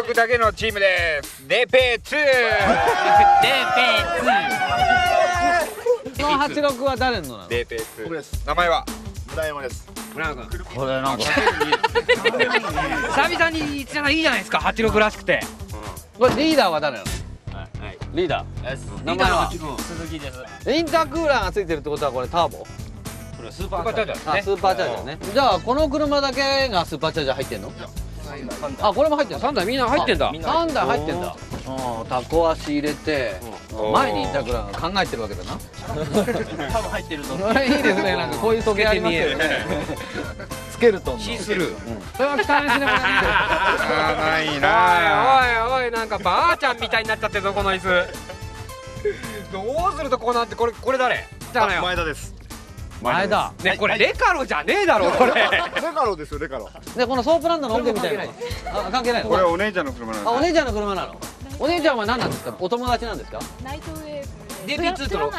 力だけのチームです。 DP2 この発力は誰のなの？ DP2 です。名前は村山です。村山君、これなんか久々にいいじゃないですか、発力らしくて。これリーダーは誰なの？リーダー、名前は鈴木です。インタークーラーがついてるってことは、これターボ？これスーパーチャージャーね。スーパーチャージャーね。じゃあこの車だけがスーパーチャージャー入ってんの？あ、これも入ってる。3台みんな入ってんだ。3台入ってんだ。タコ足入れて前にインタークーラーが考えてるわけだな。多分入ってると思う。いいですね、なんかこういう時計ありますよね。つけるとシースルー。それは汚いですね。ないな。おいおい、なんかばあちゃんみたいになっちゃってぞ、この椅子。どうするとこうなって、これ誰？前田です。前田。ね、これレカロじゃねえだろこれ。レカロですよ、レカロ。で、このソープランドの音みたいな。あ、関係ない。これお姉ちゃんの車なの。あ、お姉ちゃんの車なの。お姉ちゃんは何なんですか？お友達なんですか？ナイトウェーブ。DP2 との。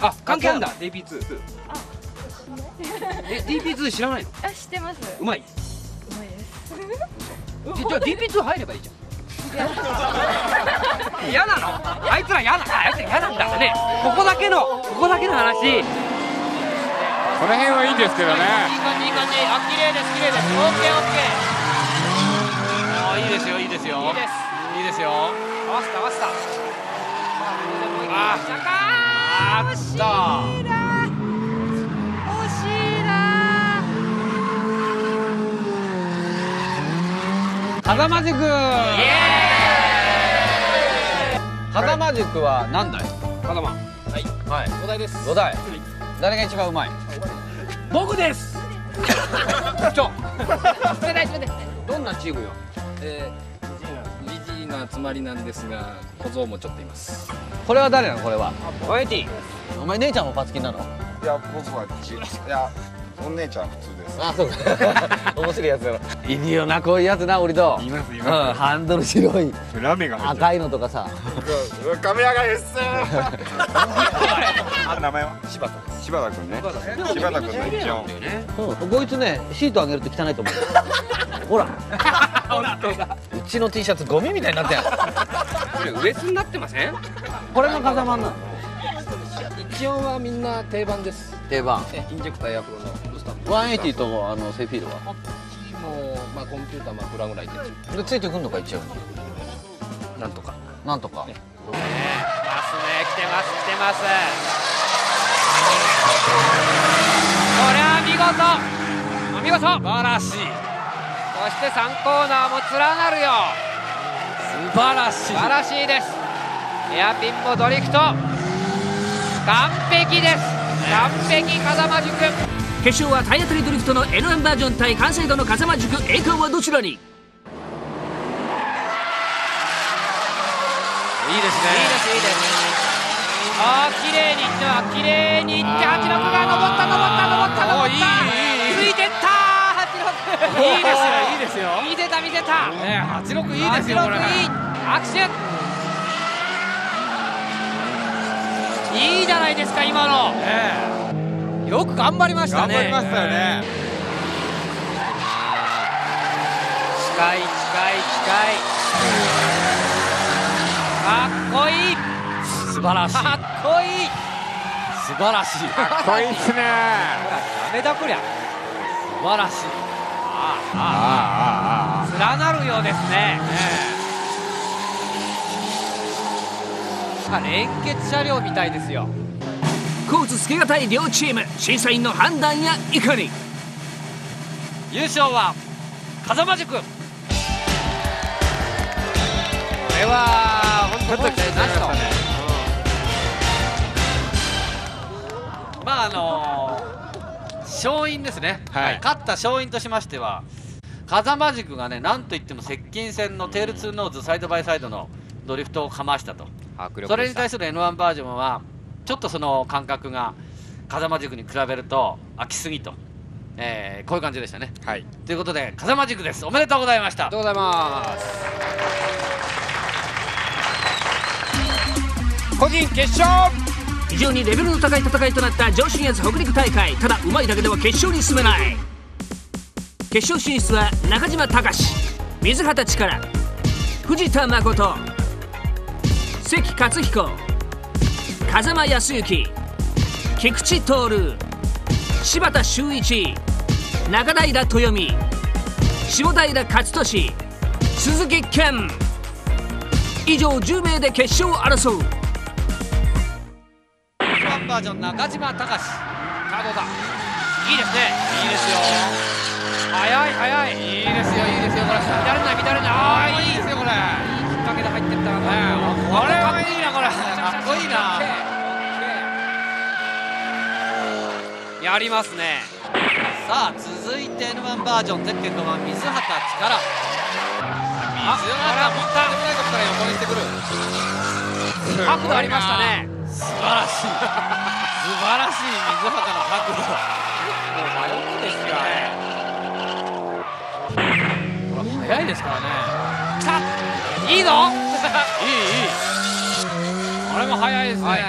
あ、関係あるんだ。DP2。DP2 知らないの？あ、知ってます。うまい。うまいです。じゃあ DP2 入ればいいじゃん。嫌なの？あいつら嫌な。あいつら嫌なんだね。ここだけの話。この辺はいいんですけどね。いい感じ。あ、綺麗です綺麗です。オッケー。あ、いいですよいいですよ。いいです。いいですよ。合わせた。ああ、惜しいな。風間塾。イエーイ。風間塾は何台？風間。はい。5台です。5台。誰が一番うまい？僕です。ちょ。どんなチームよ？集まりなんですが、小僧もちょっといます。これは誰なの？これはお前ティ。お前姉ちゃんもパツキンなの？いや、僕はお姉ちゃん普通です。あ、そうか。面白いやつだろ。いるよな、こういうやつな。オリドいます。ハンドル白いラメが赤いのとかさ。カメラがです。名前は柴田君ね。柴田君の一応こいつね、シートあげると汚いと思う。ほら、うちの T シャツゴミみたいになってん。これウレスになってません？これも風間なの？一応はみんな定番です。定番インジェクターやフロの180とセフィードはこっちも、まあ、コンピューターマフラーぐらいでついてくんのか。一応なんとかね。来てますね。来てます。これは見事素晴らしい。そして3コーナーも連なるよ。素晴らしいです。エアピンもドリフト完璧です。完璧。風間塾決勝は体当たりドリフトの N1 バージョン対完成度の風間塾。栄冠はどちらに？いいですね。いいです。ああ、綺麗にいっては綺麗にいって、八六が登った。ついてった。いいですよ。見せた。ね、86いいですよ。これ握手。いいじゃないですか今の。よく頑張りましたね。近い。かっこいい。素晴らしい。かっこいいっすね。ダメだこりゃ。素晴らしい。連なるようですね。連結車両みたいですよ。コースつけがたい両チーム、審査員の判断やいかに。優勝は風間塾。これは本当に期待なしだね。まあ勝因ですね。勝った勝因としましては、風間塾がね、なんといっても接近戦のテール2ノーズサイドバイサイドのドリフトをかましたと。それに対する N1 バージョンはちょっとその感覚が風間塾に比べると空きすぎと、こういう感じでしたね。はい、ということで風間塾です。おめでとうございました。ありがとうございます。個人決勝、非常にレベルの高い戦いとなった上信越北陸大会。ただうまいだけでは決勝に進めない。決勝進出は中島貴史、水畑力、藤田誠、関克彦、風間康之、菊池徹、柴田修一、中平豊美、下平勝利、鈴木健、以上10名で決勝を争う。1番バージョン中島貴史、カードだ。いいですね、いいですよ、速い速い、いいですよ、いいですよ、これ乱れない乱れない、ああいいですよ、これいいきっかけで入ってったな、これはいいな、これかっこいいな、やりますね。さあ続いて N1 バージョンゼッケン5番水畑力、あ、これは持ったないことから横にしてくる角度ありましたね。素晴らしい素晴らしい水畑の角度、もう迷うですよね、これ速いですからね、きたいいぞいいこれも速いですね、はい、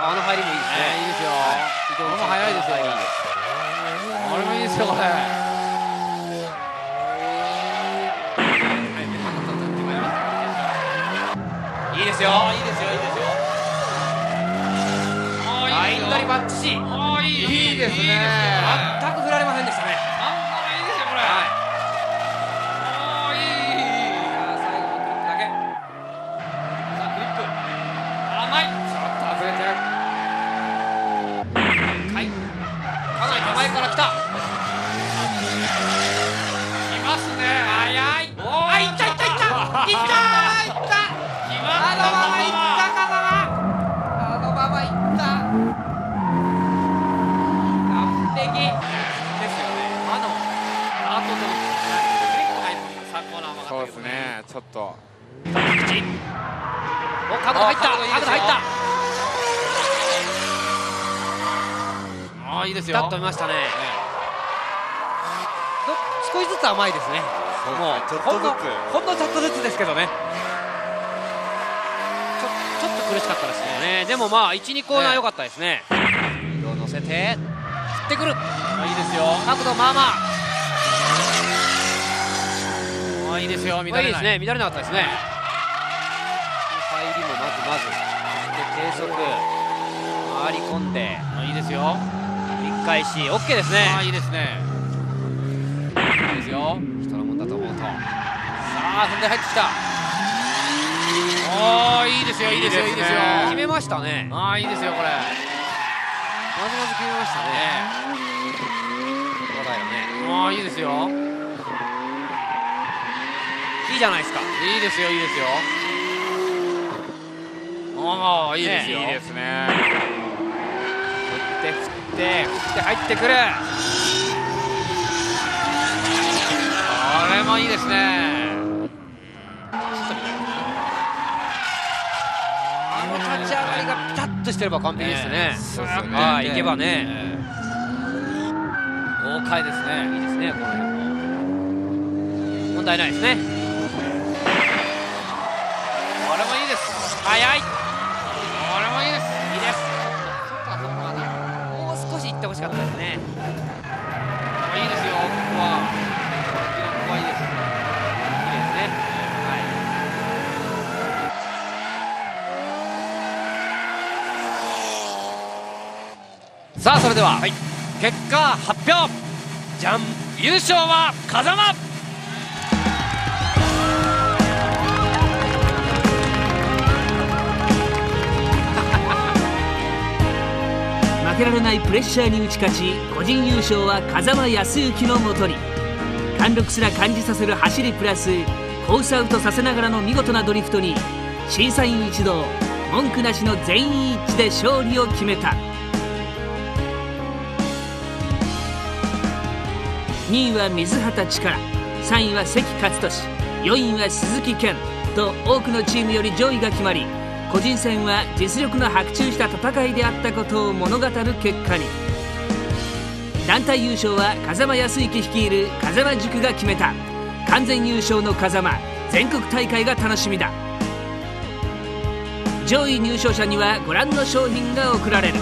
あの入りもいいですね、いいですよ、これも速いですよ、これもいいですよ、これいいですよ、いいですよ、いいですよ。ライン取りバッチリ。いいですね。全く振られませんでしたね。ああ、いいですよ、これ。ああ、いい。最後のクリップだけ。さあ、クリップ。甘い。ちょっと外れて。はい。かなり手前から来た。来ますね。早い。あ、いったいったいった。いったー。いった。あのままいった、風間あのままいった、完璧ですよね、あのあとの最高な甘かったですね、ちょっと口お角入った、角入った、ああいいですよ、ピタッと見ましたね、少しずつ甘いですね、もうほんのちょっとずつですけどね、苦しかったですね。でもまあ1、2コーナー良かったですね。色を乗せて振ってくる。いいですよ。角度まあまあ。いいですよ。乱れないですね。乱れなかったですね。入りもまずまず。そして低速回り込んで。いいですよ。一回し、オッケーですね。いいですね。いいですよ。人のもんだと思うと。さあ踏んで入ってきた。ああいいですよ、いいですよ、いいですよ、決めましたね、ああいいですよ、これまずまず決めましたね、そうだよね、ああいいですよ、いいじゃないですか、いいですよ、いいですよ、ああいいですよ、いいですね、振って振って振って入ってくる、これもいいですね、立ち上がりがピタッとしてれば完璧ですね。ああ、いけばね。豪快ですね。いいですね、この辺も。問題ないですね。これもいいです。早い。これもいいです。いいです。もう少し行ってほしかったですね。いいですよ、ここは。ここはいいです。いいですね。さあそれでは、はい、結果発表、じゃん、優勝は風間、負けられないプレッシャーに打ち勝ち、個人優勝は風間康之のもとに、貫禄すら感じさせる走りプラスコースアウトさせながらの見事なドリフトに、審査員一同文句なしの全員一致で勝利を決めた。2位は水畑力、3位は関克利、4位は鈴木健と多くのチームより上位が決まり、個人戦は実力の伯仲した戦いであったことを物語る結果に。団体優勝は風間康之率いる風間塾が決めた。完全優勝の風間、全国大会が楽しみだ。上位入賞者にはご覧の賞品が贈られる。